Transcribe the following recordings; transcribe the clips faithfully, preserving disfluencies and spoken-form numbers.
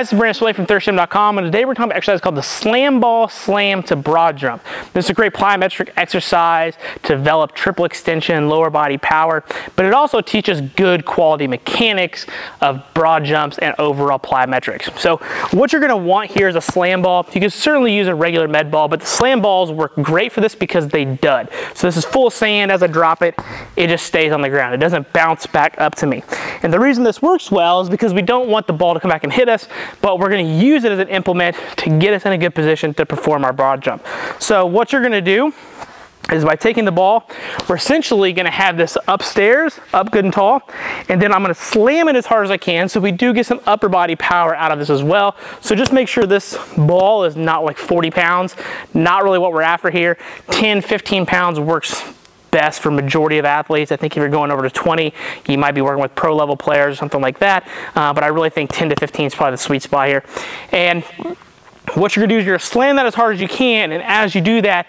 Guys, this is Brandon Smitley from thirst gym dot com, and today we're talking about an exercise called the Slam Ball Slam to Broad Jump. This is a great plyometric exercise to develop triple extension, lower body power, but it also teaches good quality mechanics of broad jumps and overall plyometrics. So what you're gonna want here is a slam ball. You can certainly use a regular med ball, but the slam balls work great for this because they dud. So this is full of sand. As I drop it, it just stays on the ground. It doesn't bounce back up to me. And the reason this works well is because we don't want the ball to come back and hit us, but we're going to use it as an implement to get us in a good position to perform our broad jump. So what you're going to do is by taking the ball, we're essentially going to have this upstairs, up good and tall, and then I'm going to slam it as hard as I can so we do get some upper body power out of this as well. So just make sure this ball is not like forty pounds, not really what we're after here. ten, fifteen pounds works best for majority of athletes. I think if you're going over to twenty, you might be working with pro level players or something like that. Uh, but I really think ten to fifteen is probably the sweet spot here. And what you're gonna do is you're gonna slam that as hard as you can. And as you do that,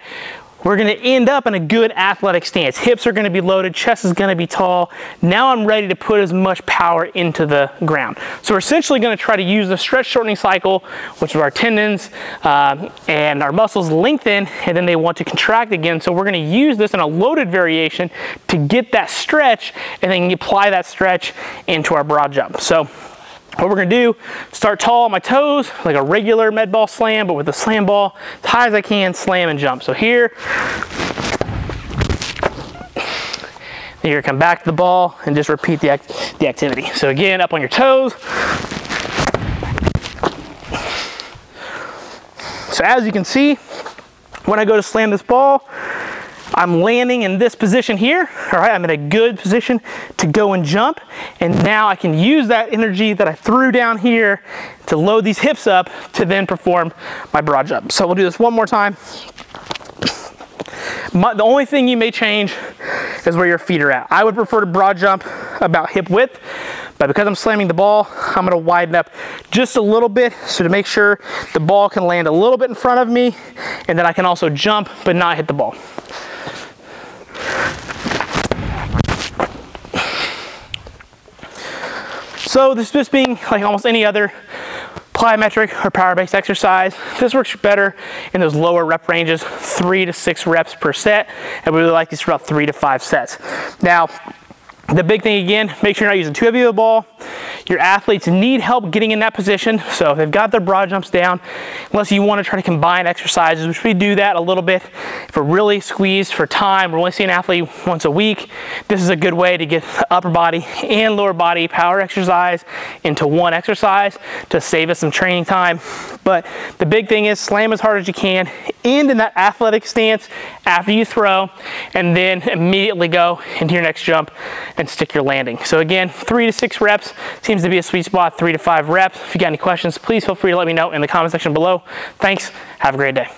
we're gonna end up in a good athletic stance. Hips are gonna be loaded, chest is gonna be tall. Now I'm ready to put as much power into the ground. So we're essentially gonna try to use the stretch shortening cycle, which is our tendons um, and our muscles lengthen, and then they want to contract again. So we're gonna use this in a loaded variation to get that stretch, and then apply that stretch into our broad jump. So what we're gonna do, start tall on my toes, like a regular med ball slam, but with a slam ball, as high as I can, slam and jump. So here, you're gonna come back to the ball and just repeat the, act the activity. So again, up on your toes. So as you can see, when I go to slam this ball, I'm landing in this position here, all right? I'm in a good position to go and jump, and now I can use that energy that I threw down here to load these hips up to then perform my broad jump. So we'll do this one more time. My, the only thing you may change is where your feet are at. I would prefer to broad jump about hip width, but because I'm slamming the ball, I'm gonna widen up just a little bit so to make sure the ball can land a little bit in front of me, and then I can also jump but not hit the ball. So this just being like almost any other plyometric or power-based exercise, this works better in those lower rep ranges, three to six reps per set, and we really like these for about three to five sets. Now, the big thing again, make sure you're not using too heavy of a ball. Your athletes need help getting in that position, so if they've got their broad jumps down, unless you want to try to combine exercises, which we do that a little bit. If we're really squeezed for time, we're only seeing an athlete once a week, this is a good way to get the upper body and lower body power exercise into one exercise to save us some training time. But the big thing is slam as hard as you can, end in that athletic stance after you throw, and then immediately go into your next jump and stick your landing. So again, three to six reps seems to be a sweet spot, three to five reps. If you got any questions, please feel free to let me know in the comment section below. Thanks, have a great day.